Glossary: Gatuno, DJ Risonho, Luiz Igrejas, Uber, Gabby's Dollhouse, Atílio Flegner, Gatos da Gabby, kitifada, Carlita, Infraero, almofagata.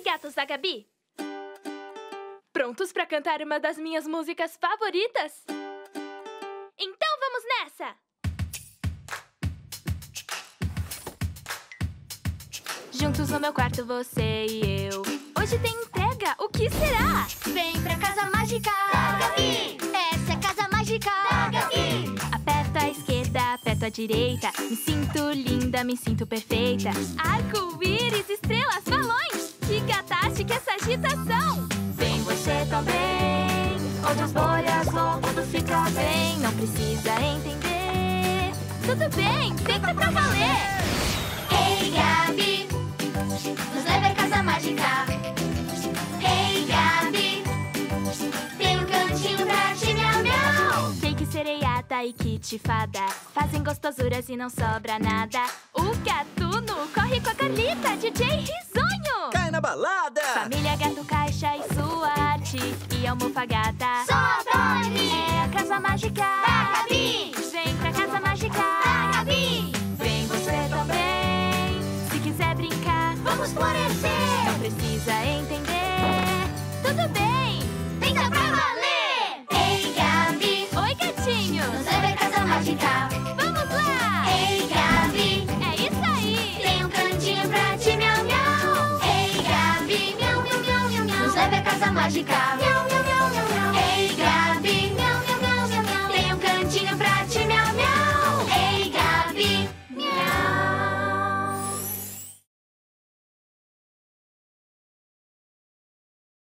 e gatos da Gabi. Prontos para cantar uma das minhas músicas favoritas? Então vamos nessa! Juntos no meu quarto, você e eu. Hoje tem entrega, o que será? Vem pra casa mágica da Gabi! Essa é a casa mágica da Gabi! Aperta a esquerda, aperta a direita. Me sinto linda, me sinto perfeita. Arco-íris, estrelas, balões. Que catástica essa agitação! Vem você também, onde as bolhas vão, tudo fica bem. Não precisa entender, tudo bem, tenta pra valer! Ei, Gabi! Nos leva à casa mágica. Ei, Gabi, tem um cantinho pra ti, miau, miau. Cake, sereiata e kitifada fazem gostosuras e não sobra nada. O Gatuno corre com a Carlita, DJ Risonho. Cai na balada! Família Gato Caixa e sua arte e almofagata. Só a Doni! É a casa mágica da Gabi! Vem pra casa mágica da Gabi! Vem você também, se quiser brincar. Vamos florescer! Não precisa entender. Tudo bem! Tenta pra valer! Ei, Gabi! Oi, gatinho! Nos leva à casa mágica! Vamos lá! Ei, Gabi! É isso aí! Tem um cantinho pra ti, miau, miau! Ei, Gabi! Miau, miau, miau, miau, miau! Nos leva à casa mágica! Miau.